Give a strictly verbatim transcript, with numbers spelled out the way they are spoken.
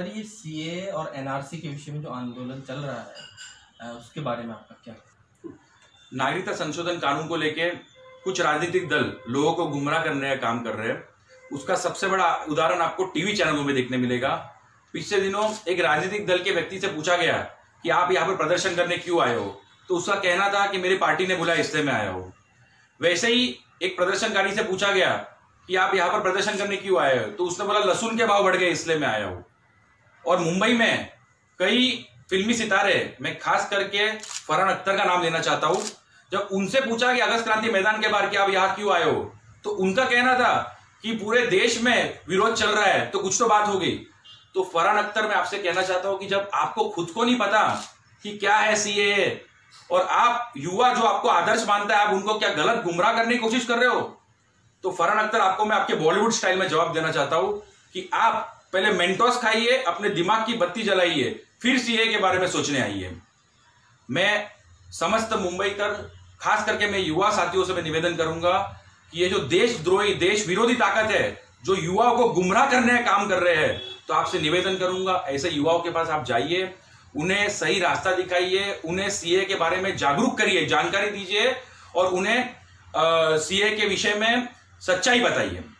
Sir, ये CA और NRC के विषय में जो आंदोलन चल रहा है उसके बारे में आपका क्या? नागरिकता संशोधन कानून को लेके कुछ राजनीतिक दल लोगों को गुमराह करने का काम कर रहे हैं। उसका सबसे बड़ा उदाहरण आपको टीवी चैनलों में देखने मिलेगा। पिछले दिनों एक राजनीतिक दल के व्यक्ति से पूछा गया कि आप यहाँ पर प्रदर्शन करने क्यों आए हो, तो उसका कहना था कि मेरी पार्टी ने बुलाया इसलिए मैं आया हूँ। वैसे ही एक प्रदर्शनकारी से पूछा गया कि आप यहाँ पर प्रदर्शन करने क्यों आए हो, तो उसने बोला लहसुन के भाव बढ़ गए इसलिए मैं आया हूँ। और मुंबई में कई फिल्मी सितारे, मैं खास करके फरहान अख्तर का नाम लेना चाहता हूं, जब उनसे पूछा कि अगस्त क्रांति मैदान के बाहर कि आप यहाँ क्यों आए हो, तो उनका कहना था कि पूरे देश में विरोध चल रहा है तो कुछ तो बात होगी। तो फरहान अख्तर, मैं आपसे कहना चाहता हूं कि जब आपको खुद को नहीं पता कि क्या है सीएए, और आप युवा जो आपको आदर्श मानता है आप उनको क्या गलत गुमराह करने की कोशिश कर रहे हो, तो फरहान अख्तर आपको मैं आपके बॉलीवुड स्टाइल में जवाब देना चाहता हूं कि आप पहले मेंटोस खाइए, अपने दिमाग की बत्ती जलाइए, फिर सीए के बारे में सोचने आइए। मैं समस्त मुंबई कर खास करके मैं युवा साथियों से मैं निवेदन करूंगा कि ये जो देशद्रोही देश विरोधी ताकत है जो युवाओं को गुमराह करने का काम कर रहे हैं, तो आपसे निवेदन करूंगा ऐसे युवाओं के पास आप जाइए, उन्हें सही रास्ता दिखाइए, उन्हें सीए के बारे में जागरूक करिए, जानकारी दीजिए और उन्हें सीए के विषय में सच्चाई बताइए।